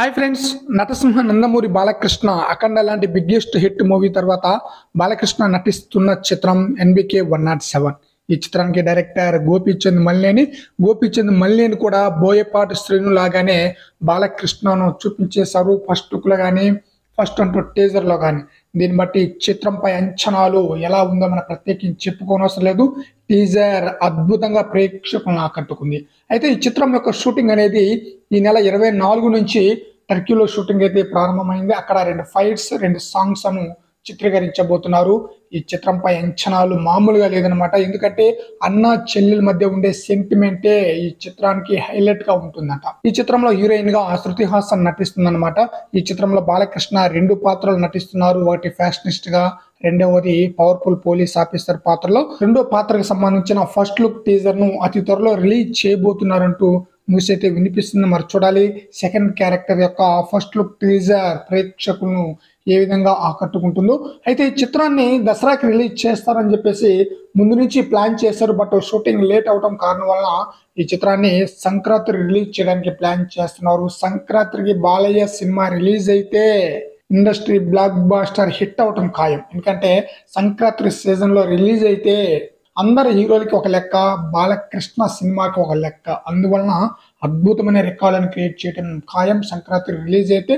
high friends Natasimha Nandamuri Balakrishna Akhanda लांटी biggest hit movie तर्वाता बालकृष्ण नटिस्तुन्न चित्रम एनबीके 107 ఈ చిత్రానికి డైరెక్టర్ గోపిచంద్ మలినేని కూడా బోయపాటి శ్రీను లాగానే బాలకృష్ణను చూపించేశారు ఫస్ట్ అంటూ టీజర్ లో గాని దీని బట్టి చిత్రంపై అంచనాలు ఎలా ఉందో మనం ప్రత్యేకించి చెప్పుకోనవసరం లేదు టీజర్ అద్భుతంగా ప్రేక్షకులను ఆకట్టుకుంది అయితే ఈ చిత్రం యొక్క షూటింగ్ అనేది ఈ నెల 24 నుంచి టర్కీలో షూటింగ్ అయితే ప్రారంభమైంది అక్కడ రెండు ఫైట్స్ రెండు సాంగ్స్ అను చిత్రీకరించబోతున్నారు ఈ చిత్రంపై అంచనాలు మామూలుగా లేదన్నమాట ఎందుకంటే అన్న చెల్లెల మధ్య ఉండే సెంటిమెంటే ఈ చిత్రానికి హైలైట్ గా ఉంటుందంట ఈ చిత్రంలో హీరోయిన్ గా అశ్రుతి హాసన్ నటిస్తుందన్నమాట ఈ చిత్రంలో బాలకృష్ణ రెండు పాత్రలు నటిస్తున్నారు ఒకటి ఫ్యాషనిస్ట్ గా రెండవది పవర్ఫుల్ పోలీస్ ఆఫీసర్ పాత్రలో రెండో పాత్రకు సంబంధించిన ఫస్ట్ లుక్ టీజర్ ను అతి త్వరలో రిలీజ్ చేయబోతున్నారంటూ న్యూస్ అయితే వినిపిస్తుంది మరి చూడాలి సెకండ్ క్యారెక్టర్ యొక్క ఫస్ట్ లుక్ టీజర్ ప్రేక్షకులను ఏ విధంగా ఆకట్టుకుంటుందో అయితే ఈ చిత్రాన్ని దసరాకి రిలీజ్ చేస్తారని చెప్పేసి ముందు నుంచి ప్లాన్ చేశారు బట్ షూటింగ్ లేట్ అవడం కారణం వలన ఈ చిత్రాన్ని సంక్రాంతి రిలీజ్ చేయడానికి ప్లాన్ చేస్తున్నారు సంక్రాంతికి బాలయ్య సినిమా రిలీజ్ అయితే ఇండస్ట్రీ బ్లాక్ బాస్టర్ హిట్ అవడం ఖాయం ఎందుకంటే సంక్రాంతి సీజన్ లో రిలీజ్ అయితే అందరు హీరోలకి ఒక లెక్క బాలకృష్ణ సినిమాకి ఒక లెక్క అందువలన అద్భుతమైన రికార్డులను క్రియేట్ చేయడం ఖాయం సంక్రాంతి రిలీజ్ అయితే